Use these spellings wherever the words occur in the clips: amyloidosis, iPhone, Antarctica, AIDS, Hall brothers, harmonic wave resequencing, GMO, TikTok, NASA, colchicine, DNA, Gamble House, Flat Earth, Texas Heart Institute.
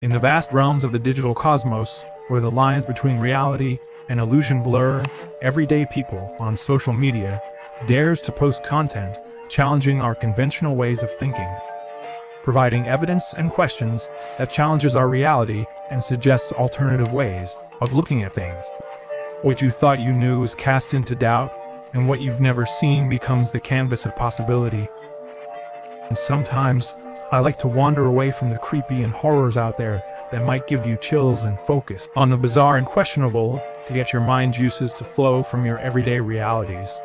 In the vast realms of the digital cosmos, where the lines between reality and illusion blur, everyday people on social media dares to post content challenging our conventional ways of thinking, providing evidence and questions that challenges our reality and suggests alternative ways of looking at things. What you thought you knew is cast into doubt, and what you've never seen becomes the canvas of possibility. And sometimes, I like to wander away from the creepy and horrors out there that might give you chills and focus on the bizarre and questionable to get your mind juices to flow from your everyday realities.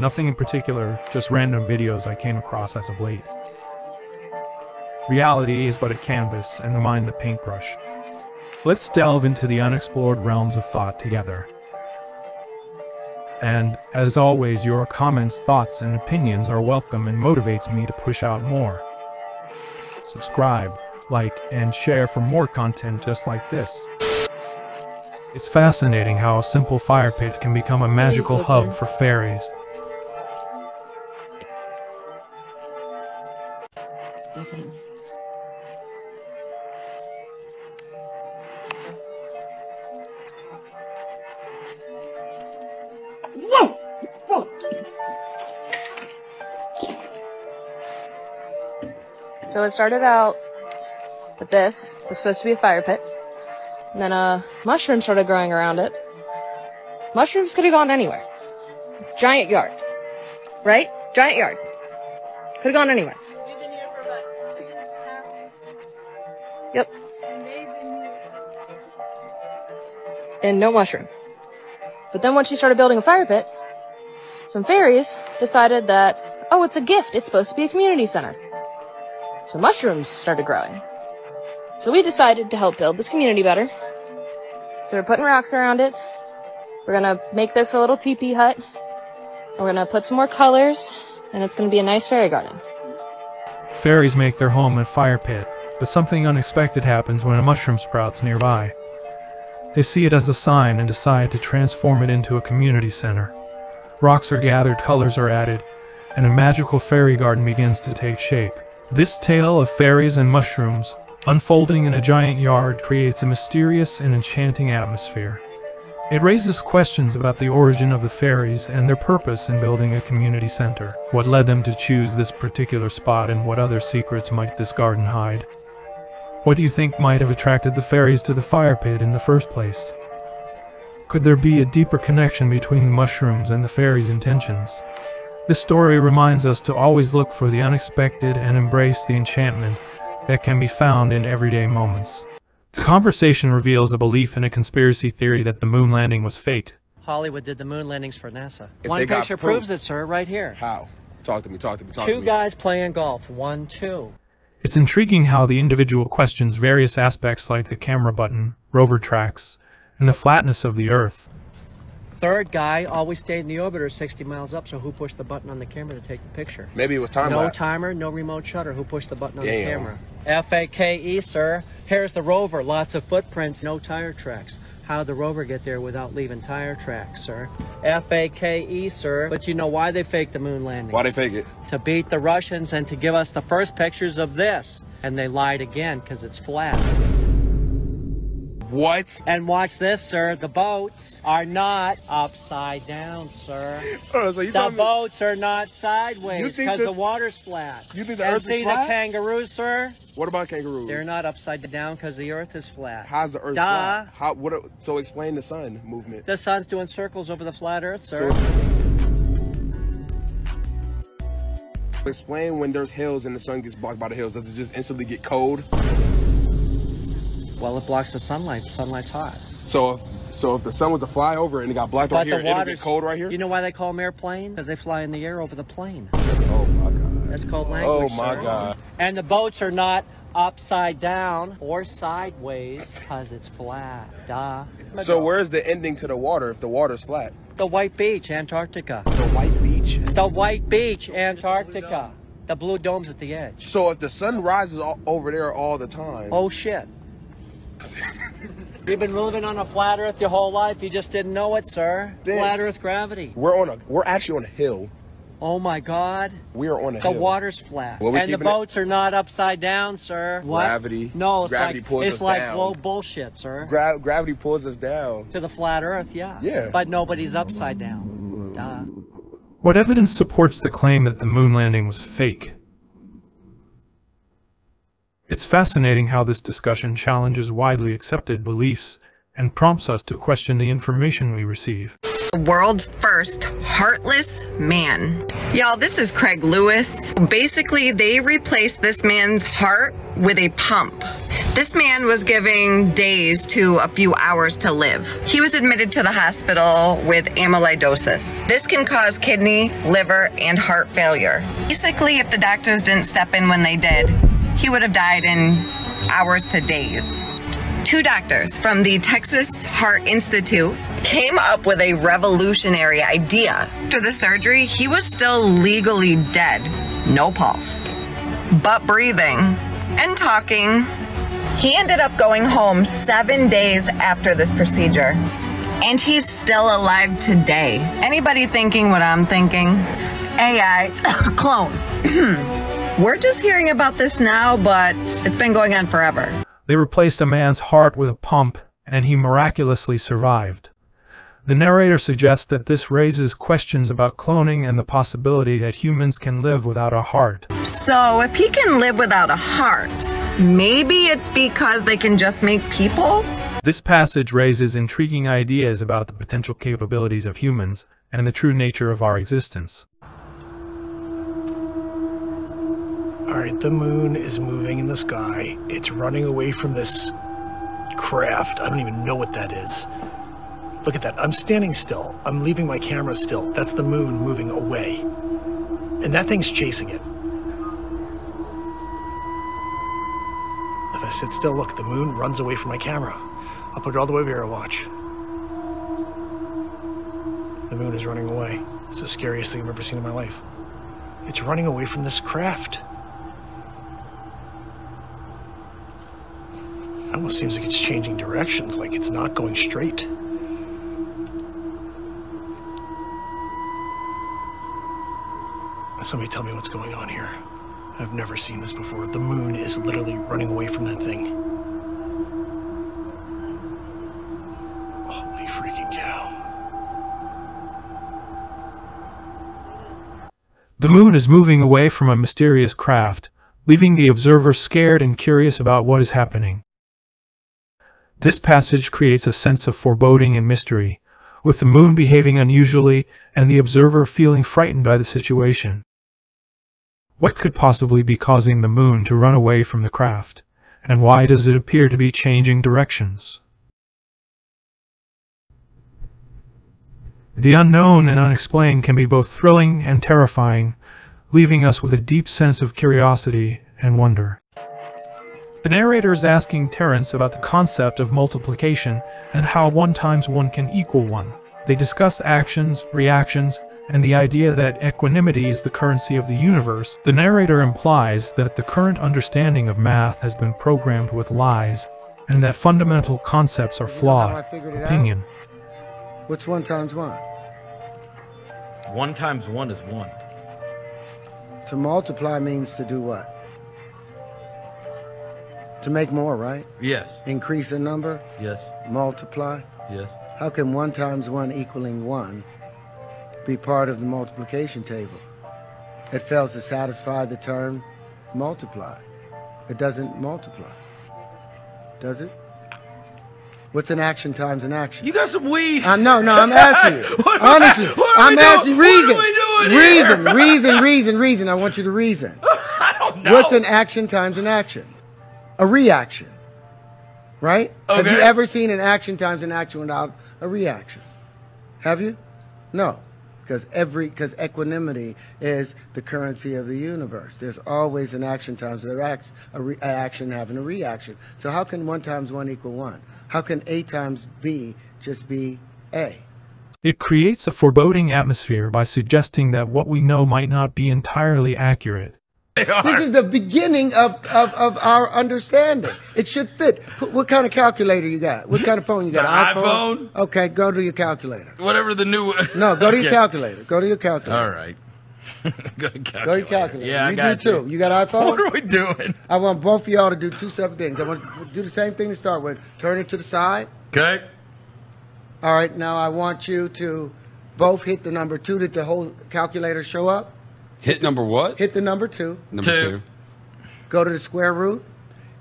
Nothing in particular, just random videos I came across as of late. Reality is but a canvas and the mind the paintbrush. Let's delve into the unexplored realms of thought together. And, as always, your comments, thoughts, and opinions are welcome and motivates me to push out more. Subscribe, like, and share for more content just like this. It's fascinating how a simple fire pit can become a magical hub for fairies. So it started out with this. It was supposed to be a fire pit. And then a mushroom started growing around it. Mushrooms could have gone anywhere. Giant yard. Right? Giant yard. Could have gone anywhere. We've been here for about 2.5 years. Yep. And they've been here. And no mushrooms. But then once she started building a fire pit, some fairies decided that, oh, it's a gift. It's supposed to be a community center. So mushrooms started growing. So we decided to help build this community better. So we're putting rocks around it. We're gonna make this a little teepee hut. We're gonna put some more colors, and it's gonna be a nice fairy garden. Fairies make their home in a fire pit, but something unexpected happens when a mushroom sprouts nearby. They see it as a sign and decide to transform it into a community center. Rocks are gathered, colors are added, and a magical fairy garden begins to take shape. This tale of fairies and mushrooms, unfolding in a giant yard, creates a mysterious and enchanting atmosphere. It raises questions about the origin of the fairies and their purpose in building a community center. What led them to choose this particular spot, and what other secrets might this garden hide? What do you think might have attracted the fairies to the fire pit in the first place? Could there be a deeper connection between the mushrooms and the fairies' intentions? This story reminds us to always look for the unexpected and embrace the enchantment that can be found in everyday moments. The conversation reveals a belief in a conspiracy theory that the moon landing was faked. Hollywood did the moon landings for NASA. One picture proves it, sir, right here. How? Talk to me. Two guys playing golf, 1-2. It's intriguing how the individual questions various aspects like the camera button, rover tracks, and the flatness of the Earth. Third guy always stayed in the orbiter 60 miles up, so who pushed the button on the camera to take the picture? Maybe it was time. No timer, no remote shutter. Who pushed the button on the camera? F-A-K-E, sir. Here's the rover. Lots of footprints, no tire tracks. How'd the rover get there without leaving tire tracks, sir? F-A-K-E, sir. But you know why they faked the moon landing? Why they fake it? To beat the Russians and to give us the first pictures of this. And they lied again because it's flat. What? And watch this, sir. The boats are not upside down, sir. Oh, so the boats are not sideways because the water's flat. You think the Earth is flat? And see the kangaroos, sir? What about kangaroos? They're not upside down because the Earth is flat. How's the Earth flat? How, so explain the sun movement. The sun's doing circles over the flat Earth, sir. So explain when there's hills and the sun gets blocked by the hills. Does it just instantly get cold? Well, it blocks the sunlight. Sunlight's hot. So if the sun was to fly over and it got blocked right here, it would be cold right here? You know why they call them airplanes? Because they fly in the air over the plane. Oh, my God. That's called language, sir. Oh, my God. And the boats are not upside down or sideways because it's flat. Duh. So where's the ending to the water if the water's flat? The White Beach, Antarctica. The White Beach? The White Beach, Antarctica. The blue dome's at the edge. So if the sun rises over there all the time... Oh, shit. You've been living on a flat Earth your whole life. You just didn't know it, sir. Flat Earth gravity. We're actually on a hill Oh my God. We are on a hill. The water's flat. Well, and the boats are not upside down, sir. What? Gravity. No, it's like globe bullshit, sir. Gravity pulls us down. To the flat earth, yeah. Yeah. But nobody's upside down. Duh. What evidence supports the claim that the moon landing was fake? It's fascinating how this discussion challenges widely accepted beliefs and prompts us to question the information we receive. The world's first heartless man. Y'all, this is Craig Lewis. Basically, they replaced this man's heart with a pump. This man was giving days to a few hours to live. He was admitted to the hospital with amyloidosis. This can cause kidney, liver, and heart failure. Basically, if the doctors didn't step in when they did, he would have died in hours to days. Two doctors from the Texas Heart Institute came up with a revolutionary idea. After the surgery, he was still legally dead. No pulse, but breathing and talking. He ended up going home 7 days after this procedure, and he's still alive today. Anybody thinking what I'm thinking? AI clone. We're just hearing about this now, but it's been going on forever. They replaced a man's heart with a pump, and he miraculously survived. The narrator suggests that this raises questions about cloning and the possibility that humans can live without a heart. So if he can live without a heart, maybe it's because they can just make people? This passage raises intriguing ideas about the potential capabilities of humans and the true nature of our existence. All right, the moon is moving in the sky. It's running away from this craft. I don't even know what that is. Look at that. I'm standing still. I'm leaving my camera still. That's the moon moving away. And that thing's chasing it. If I sit still, look, the moon runs away from my camera. I'll put it all the way over here and watch. The moon is running away. It's the scariest thing I've ever seen in my life. It's running away from this craft. It almost seems like it's changing directions, like it's not going straight. Somebody tell me what's going on here. I've never seen this before. The moon is literally running away from that thing. Holy freaking cow. The moon is moving away from a mysterious craft, leaving the observer scared and curious about what is happening. This passage creates a sense of foreboding and mystery, with the moon behaving unusually and the observer feeling frightened by the situation. What could possibly be causing the moon to run away from the craft, and why does it appear to be changing directions? The unknown and unexplained can be both thrilling and terrifying, leaving us with a deep sense of curiosity and wonder. The narrator is asking Terence about the concept of multiplication and how 1 times 1 can equal 1. They discuss actions, reactions, and the idea that equanimity is the currency of the universe. The narrator implies that the current understanding of math has been programmed with lies and that fundamental concepts are flawed. Opinion. What's 1 times 1? 1 times 1 is 1. To multiply means to do what? To make more, right? Yes. Increase in number? Yes. Multiply? Yes. How can 1 times 1 equaling 1 be part of the multiplication table? It fails to satisfy the term multiply. It doesn't multiply, does it? What's an action times an action? You got some weed. No, I'm asking you. Honestly, I'm asking reason. What are we doing here? Reason. I want you to reason. I don't know. What's an action times an action? A reaction, right? Okay. Have you ever seen an action times an action without a reaction? Have you? No, because equanimity is the currency of the universe. There's always an action times an action, an action having a reaction. So how can 1 times 1 equal 1? How can A times B just be A? It creates a foreboding atmosphere by suggesting that what we know might not be entirely accurate. This is the beginning of our understanding. It should fit. What kind of calculator you got? What kind of phone you got? An iPhone? Okay, go to your calculator. Whatever the new... No, go to your calculator. All right. Go to calculator. Yeah, I got you. You got iPhone? What are we doing? I want both of y'all to do two separate things. I want to do the same thing to start with. Turn it to the side. Okay. All right, now I want you to both hit the number 2. Did the whole calculator show up? Hit number what? Hit the number 2. Number 2. Go to the square root.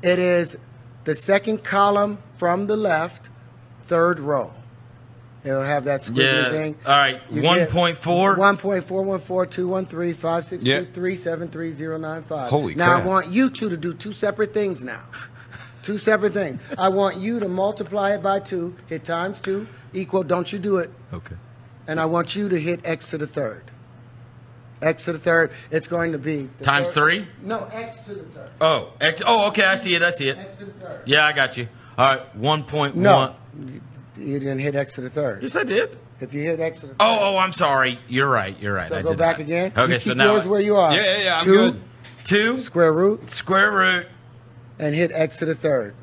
It is the second column from the left, third row. It'll have that squiggly thing. All right, 1.4. 1.4142135623730950. Holy crap. Now I want you two to do two separate things now. Two separate things. I want you to multiply it by 2, hit times 2, equal, don't you do it. Okay. And I want you to hit x to the third. X to the third, it's going to be. Times 3? No, x to the third. Oh, x. Oh, okay, I see it, I see it. X to the third. Yeah, I got you. All right, 1.1. No, you didn't hit x to the third. Yes, I did. If you hit x to the third. Oh, I'm sorry. You're right, you're right. So I go back again. Okay, so now. Here's where you are. Yeah, yeah, yeah, I'm good. 2. Square root. Square root. And hit x to the third.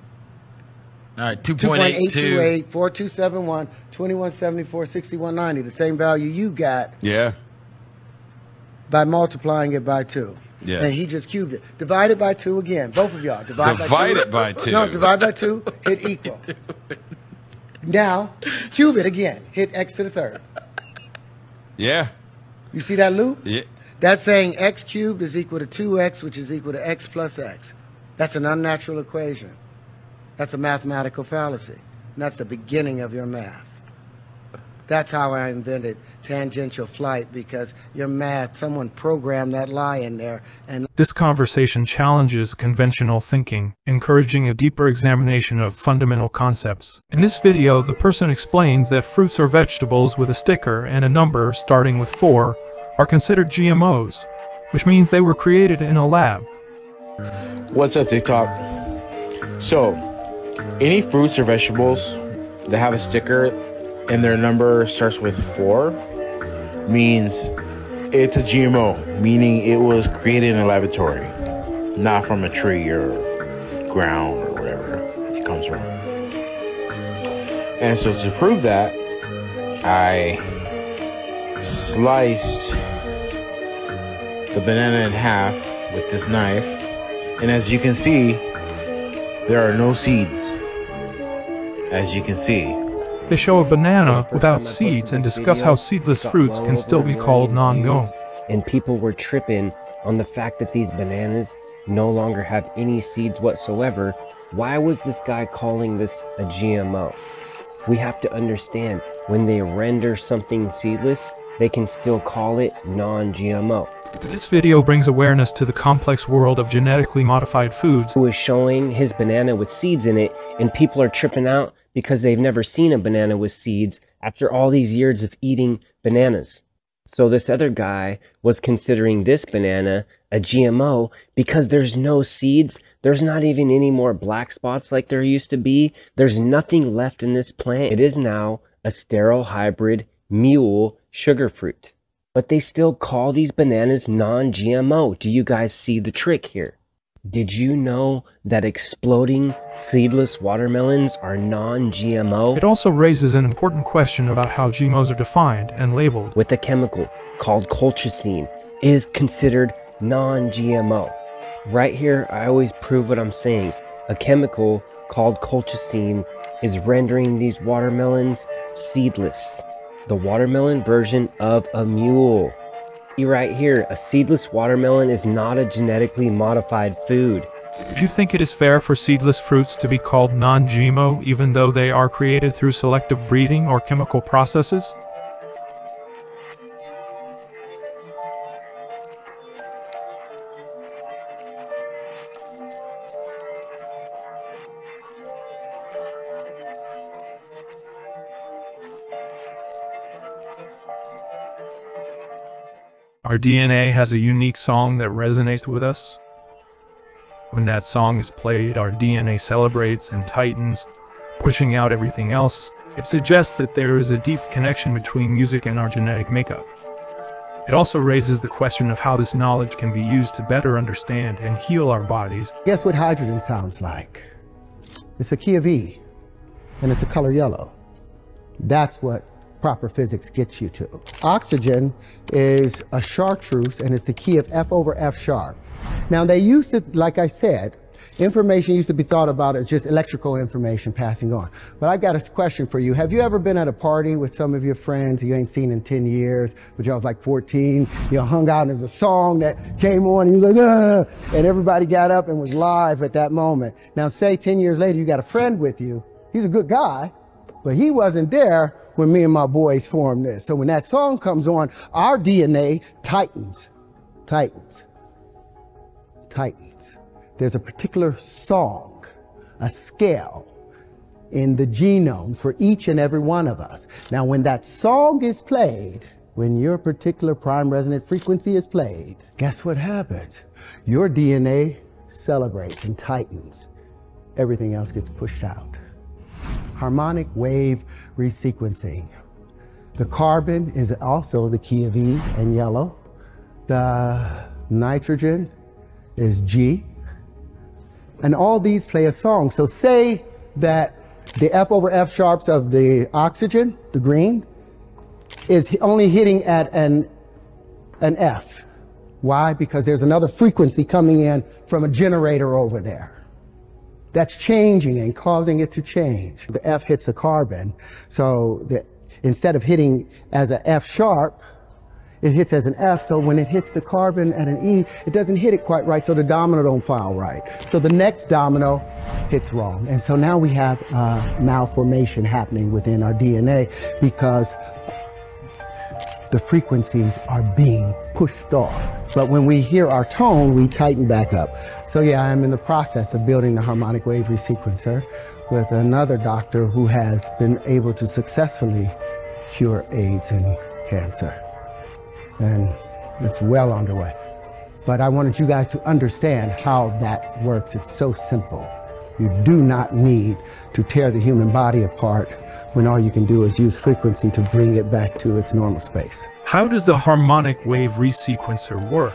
All right, 2.828, 4271, 2174, 6190, the same value you got. Yeah. By multiplying it by 2. Yeah. And he just cubed it. Divide it by 2 again. Both of y'all. Divide it by two. No, divide by 2, hit equal. Now, cube it again. Hit x to the third. Yeah. You see that loop? Yeah. That's saying x cubed is equal to 2x, which is equal to x plus x. That's an unnatural equation. That's a mathematical fallacy. And that's the beginning of your math. That's how I invented tangential flight, because your math, someone programmed that lie in there. And this conversation challenges conventional thinking, encouraging a deeper examination of fundamental concepts. In this video, the person explains that fruits or vegetables with a sticker and a number starting with 4 are considered GMOs, which means they were created in a lab. What's up, TikTok? So, any fruits or vegetables that have a sticker and their number starts with 4 means it's a GMO, meaning it was created in a laboratory, not from a tree or ground or whatever it comes from. And so to prove that, I sliced the banana in half with this knife. And as you can see, there are no seeds. As you can see. They show a banana without seeds and discuss how seedless fruits can still be called non-GMO. And people were tripping on the fact that these bananas no longer have any seeds whatsoever. Why was this guy calling this a GMO? We have to understand, when they render something seedless, they can still call it non-GMO. This video brings awareness to the complex world of genetically modified foods. Who is showing his banana with seeds in it, and people are tripping out because they've never seen a banana with seeds after all these years of eating bananas. So this other guy was considering this banana a GMO because there's no seeds, there's not even any more black spots like there used to be, there's nothing left in this plant. It is now a sterile hybrid mule sugar fruit. But they still call these bananas non-GMO. Do you guys see the trick here? Did you know that exploding seedless watermelons are non-GMO? It also raises an important question about how GMOs are defined and labeled. With a chemical called colchicine is considered non-GMO. Right here, I always prove what I'm saying. A chemical called colchicine is rendering these watermelons seedless. The watermelon version of a mule. See right here, a seedless watermelon is not a genetically modified food. Do you think it is fair for seedless fruits to be called non-GMO even though they are created through selective breeding or chemical processes? Our DNA has a unique song that resonates with us. When that song is played, our DNA celebrates and tightens, pushing out everything else. It suggests that there is a deep connection between music and our genetic makeup. It also raises the question of how this knowledge can be used to better understand and heal our bodies. Guess what hydrogen sounds like? It's a key of E, and it's a color yellow. That's what proper physics gets you to. Oxygen is a chartreuse, and it's the key of F over F sharp. Now they used it, like I said, information used to be thought about as just electrical information passing on. But I've got a question for you. Have you ever been at a party with some of your friends you ain't seen in 10 years, but y'all was like 14, you hung out and there's a song that came on and you was like, ah, and everybody got up and was live at that moment. Now say 10 years later, you got a friend with you. He's a good guy, but he wasn't there when me and my boys formed this. So when that song comes on, our DNA tightens. There's a particular song, a scale in the genome for each and every one of us. Now, when that song is played, when your particular prime resonant frequency is played, guess what happens? Your DNA celebrates and tightens. Everything else gets pushed out. Harmonic wave resequencing. The carbon is also the key of E and yellow. The nitrogen is G. And all these play a song. So say that the F over F sharps of the oxygen, the green, is only hitting at an F. Why? Because there's another frequency coming in from a generator over there. That's changing and causing it to change. The F hits the carbon. So instead of hitting as an F sharp, it hits as an F, so when it hits the carbon at an E, it doesn't hit it quite right, so the domino don't fall right. So the next domino hits wrong. And so now we have malformation happening within our DNA because the frequencies are being pushed off. But when we hear our tone, we tighten back up. So yeah, I'm in the process of building the harmonic wave resequencer with another doctor who has been able to successfully cure AIDS and cancer. And it's well underway. But I wanted you guys to understand how that works. It's so simple. You do not need to tear the human body apart when all you can do is use frequency to bring it back to its normal space. How does the harmonic wave resequencer work?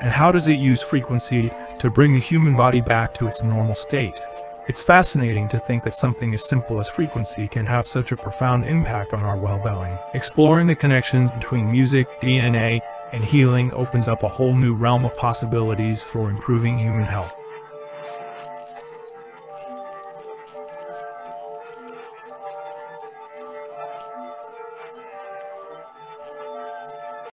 And how does it use frequency to bring the human body back to its normal state? It's fascinating to think that something as simple as frequency can have such a profound impact on our well-being. Exploring the connections between music, DNA, and healing opens up a whole new realm of possibilities for improving human health.